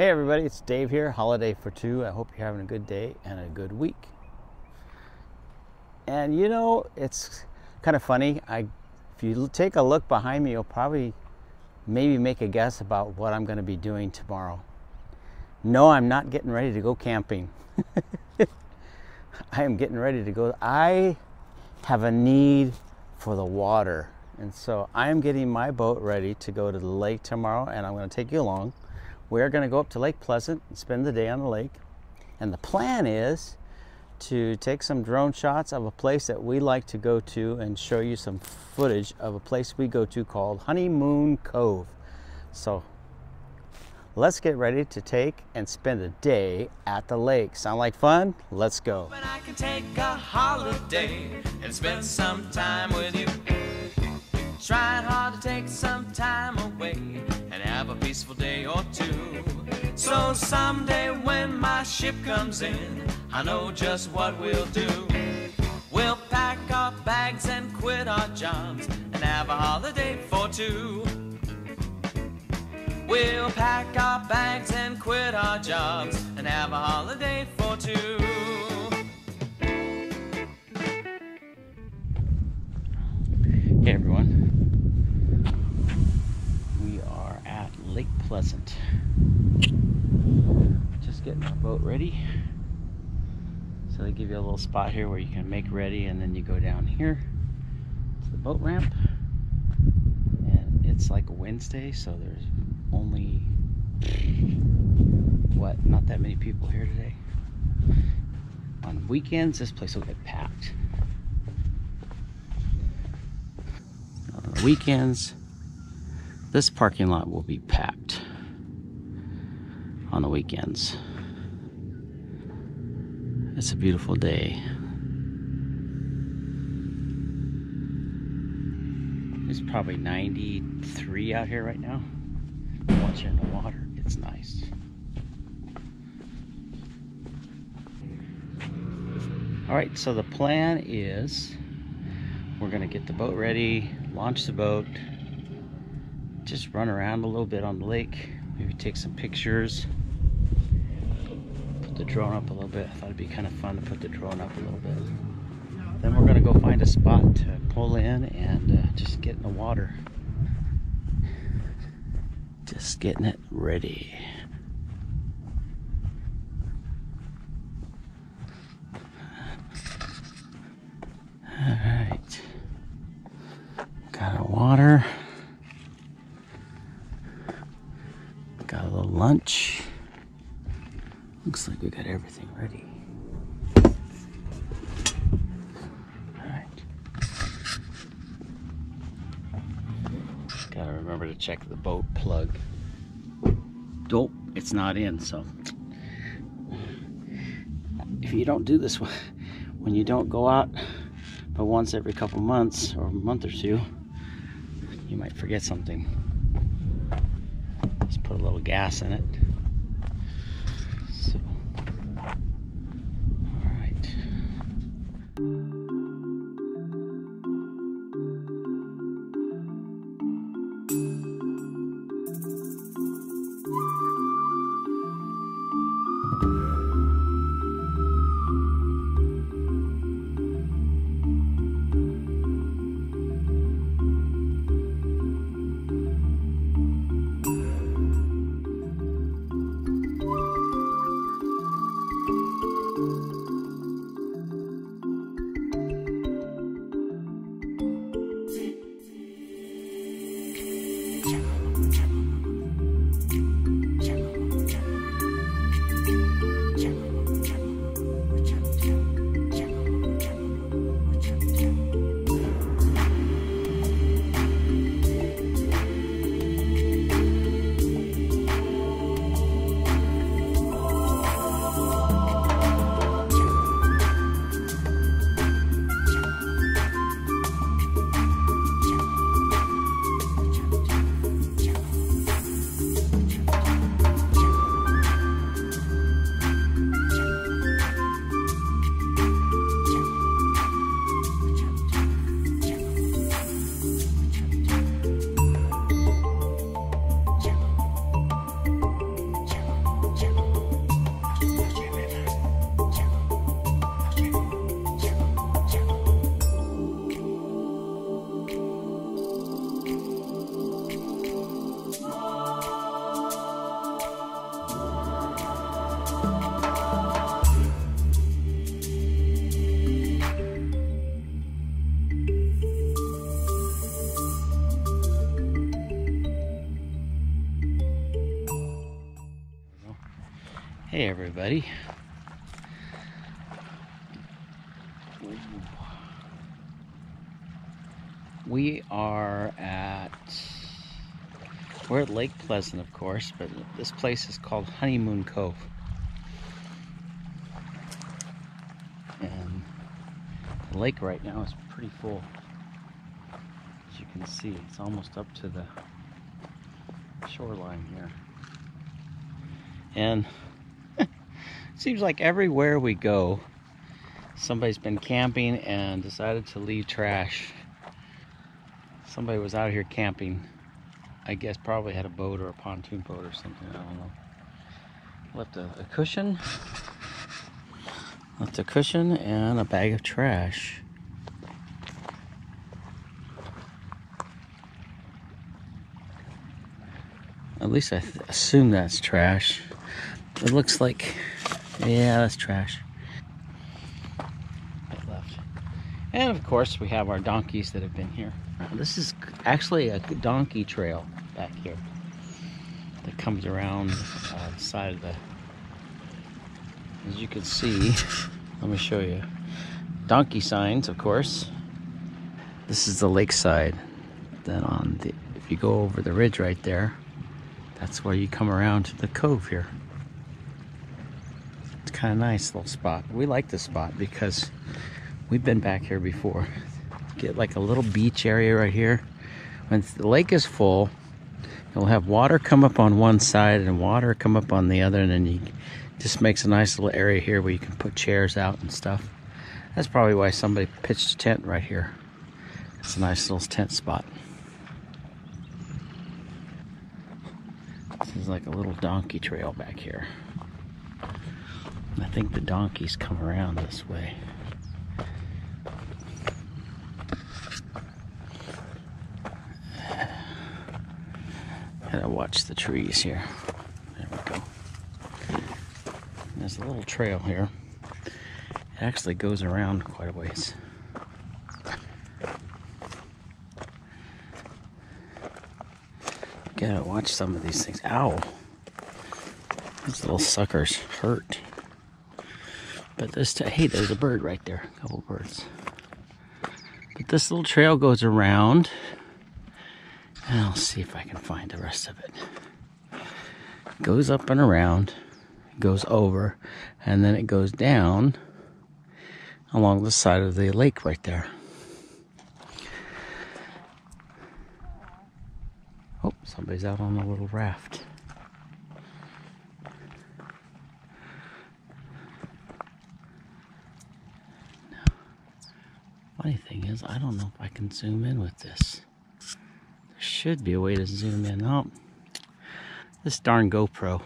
Hey everybody, it's Dave here, Holiday for Two. I hope you're having a good day and a good week. And you know, it's kind of funny. If you take a look behind me, you'll probably maybe make a guess about what I'm going to be doing tomorrow. No, I'm not getting ready to go camping. I am getting ready to go. I have a need for the water. And so I'm getting my boat ready to go to the lake tomorrow, and I'm going to take you along. We're going to go up to Lake Pleasant and spend the day on the lake. And the plan is to take some drone shots of a place that we like to go to and show you some footage of a place we go to called Honeymoon Cove. So let's get ready to take and spend a day at the lake. Sound like fun? Let's go. When I can take a holiday and spend some time with you. Trying hard to take some time away and have a peaceful day or two. So someday when my ship comes in, I know just what we'll do. We'll pack our bags and quit our jobs and have a holiday for two. We'll pack our bags and quit our jobs and have a holiday for two. Hey everyone. Lake Pleasant. Just getting our boat ready. So they give you a little spot here where you can make ready, and then you go down here to the boat ramp. And it's like Wednesday, so there's only, what, not that many people here today. On weekends, this place will get packed. On the weekends, this parking lot will be packed on the weekends. It's a beautiful day. It's probably 93 out here right now. Once you're in the water, it's nice. All right, so the plan is we're gonna get the boat ready, launch the boat, just run around a little bit on the lake, maybe take some pictures, put the drone up a little bit. I thought it'd be kind of fun to put the drone up a little bit. Then we're gonna go find a spot to pull in and just get in the water. Just getting it ready. All right, got our water. Got a little lunch. Looks like we got everything ready. All right. Gotta remember to check the boat plug. Nope, it's not in, so. If you don't do this when you don't go out but once every couple months or a month or two, you might forget something. Just put a little gas in it. So, all right. Hey everybody. We are at, we're at Lake Pleasant, of course, but this place is called Honeymoon Cove. And the lake right now is pretty full. As you can see, it's almost up to the shoreline here. And it seems like everywhere we go, somebody's been camping and decided to leave trash. Somebody was out here camping, I guess probably had a boat or a pontoon boat or something, I don't know. Left a cushion and a bag of trash. At least I assume that's trash. It looks like, yeah, that's trash. Left. And of course we have our donkeys that have been here. This is actually a donkey trail back here that comes around the side of the, as you can see, let me show you, donkey signs, of course. This is the lakeside. Then on the, if you go over the ridge right there, that's where you come around to the cove here. It's kind of nice little spot. We like this spot because we've been back here before. Get like a little beach area right here. When the lake is full, you'll have water come up on one side and water come up on the other, and then you just makes a nice little area here where you can put chairs out and stuff. That's probably why somebody pitched a tent right here. It's a nice little tent spot. This is like a little donkey trail back here. I think the donkeys come around this way. Gotta watch the trees here. There we go. There's a little trail here. It actually goes around quite a ways. Gotta watch some of these things. Ow! These little suckers hurt. But this, hey, there's a bird right there. A couple birds. But this little trail goes around. And I'll see if I can find the rest of it. Goes up and around, goes over, and then it goes down along the side of the lake right there. Oh, somebody's out on a little raft. Now, funny thing is, I don't know if I can zoom in with this. Should be a way to zoom in. Oh, this darn GoPro.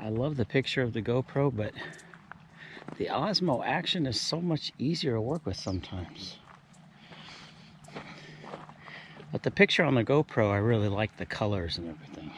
I love the picture of the GoPro, but the Osmo Action is so much easier to work with sometimes. But the picture on the GoPro, I really like the colors and everything.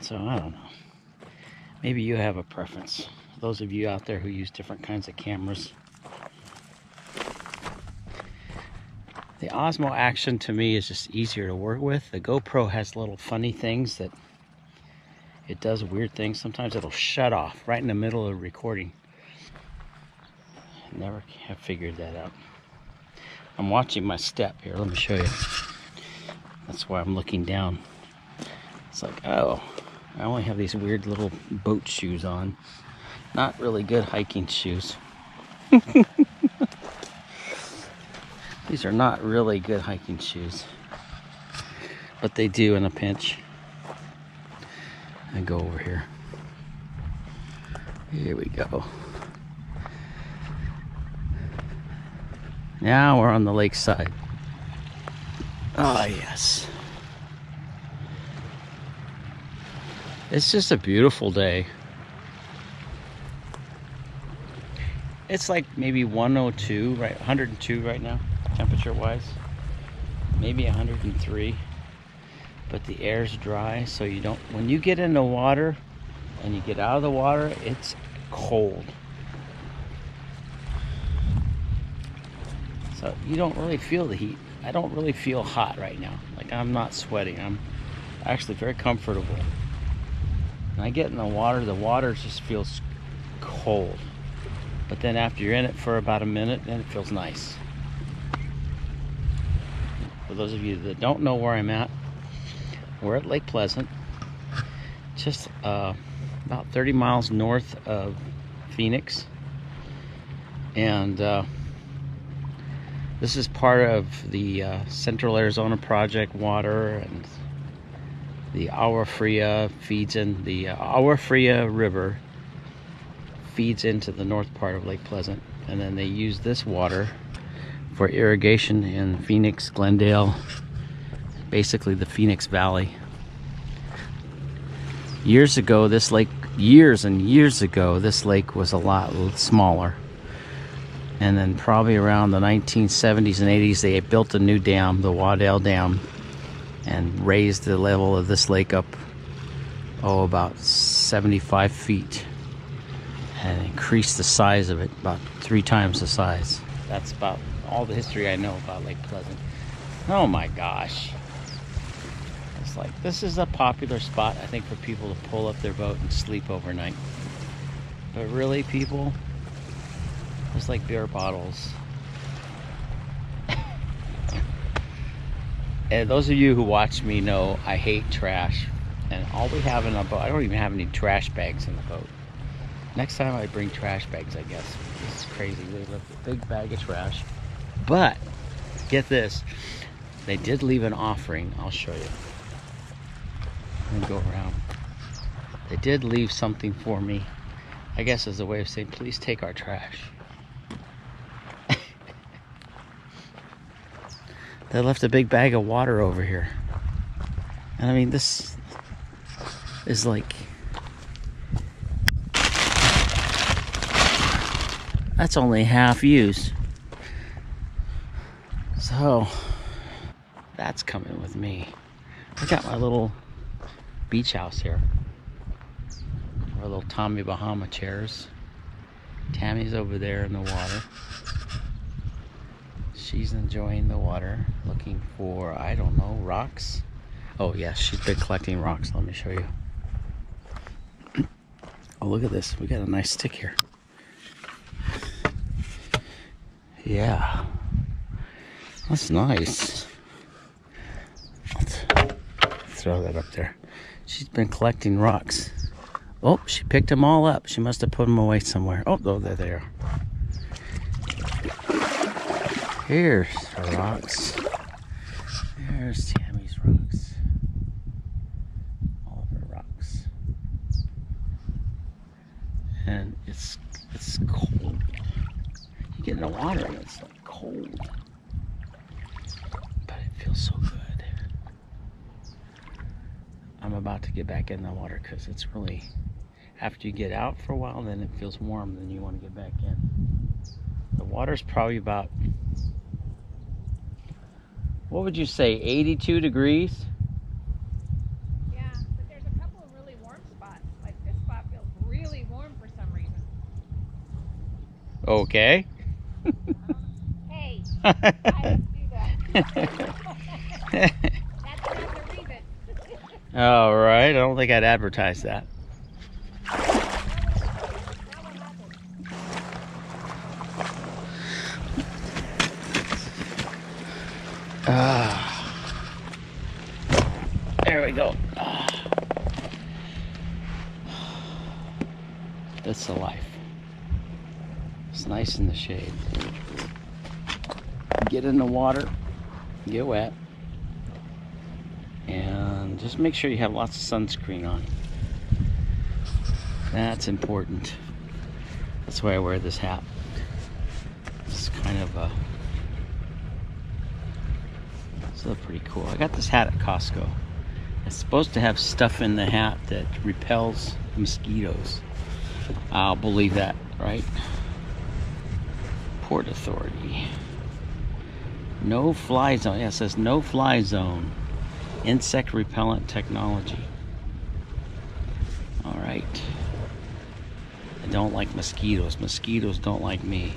So I don't know. Maybe you have a preference. Those of you out there who use different kinds of cameras. The Osmo Action to me is just easier to work with. The GoPro has little funny things that it does weird things. Sometimes it'll shut off right in the middle of recording. I never have figured that out. I'm watching my step here. Let me show you. That's why I'm looking down. It's like, oh, I only have these weird little boat shoes on. Not really good hiking shoes. These are not really good hiking shoes, but they do in a pinch. I go over here. Here we go. Now we're on the lakeside. Ah, yes. It's just a beautiful day. It's like maybe 102, right? 102 right now. Temperature wise, maybe 103, but the air's dry, so you don't, when you get in the water and you get out of the water, it's cold, so you don't really feel the heat. I don't really feel hot right now. Like, I'm not sweating. I'm actually very comfortable. When I get in the water just feels cold. But then after you're in it for about a minute, then it feels nice. For those of you that don't know where I'm at, we're at Lake Pleasant, just about 30 miles north of Phoenix. And this is part of the Central Arizona Project water, and the Agua Fria feeds in the Agua Fria River feeds into the north part of Lake Pleasant, and then they use this water for irrigation in Phoenix, Glendale, basically the Phoenix Valley. Years ago, this lake, years and years ago, this lake was a lot smaller. And then probably around the 1970s and 80s, they built a new dam, the Waddell Dam, and raised the level of this lake up, oh, about 75 feet. And increased the size of it, about 3 times the size. That's about all the history I know about Lake Pleasant. Oh my gosh. It's like, this is a popular spot, I think, for people to pull up their boat and sleep overnight. But really, people, it's like beer bottles. And those of you who watch me know I hate trash. And all we have in our boat, I don't even have any trash bags in the boat. Next time I bring trash bags, I guess. This is crazy. They left a big bag of trash. But, get this. They did leave an offering. I'll show you. I'm gonna go around. They did leave something for me, I guess, as a way of saying, please take our trash. They left a big bag of water over here. And I mean, this is like, that's only half used. So, that's coming with me. I got my little beach house here. Our little Tommy Bahama chairs. Tammy's over there in the water. She's enjoying the water, looking for, I don't know, rocks. Oh yes, she's been collecting rocks. Let me show you. Oh, look at this. We got a nice stick here. Yeah, that's nice. Let's throw that up there. She's been collecting rocks. Oh, she picked them all up. She must have put them away somewhere. Oh, there they are. Here's the rocks. There's Tammy's rocks. All of her rocks. And it's cold. You get in the water and it's like cold. But it feels so good. I'm about to get back in the water because it's really, after you get out for a while, then it feels warm, then you want to get back in. The water's probably about, what would you say, 82 degrees? Yeah, but there's a couple of really warm spots. Like this spot feels really warm for some reason. Okay. Hey, I didn't do that. That's not the reason. All right, I don't think I'd advertise that. There we go. That's the life. It's nice in the shade. Get in the water, get wet, and just make sure you have lots of sunscreen on. That's important. That's why I wear this hat. It's kind of a, still pretty cool. I got this hat at Costco. It's supposed to have stuff in the hat that repels mosquitoes. I'll believe that, right? Port Authority. No fly zone. Yeah, it says no fly zone. Insect repellent technology. All right. I don't like mosquitoes. Mosquitoes don't like me.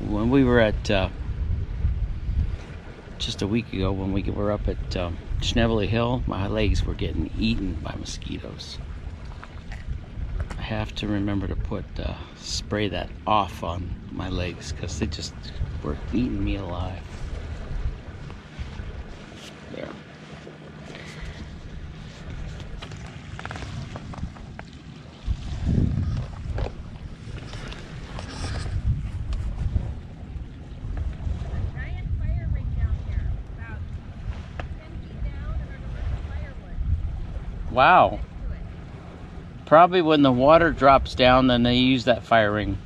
When we were at just a week ago when we were up at Schnevely Hill, my legs were getting eaten by mosquitoes. have to remember to put spray that off on my legs, because they just were eating me alive. There. Wow. Probably when the water drops down, then they use that fire ring.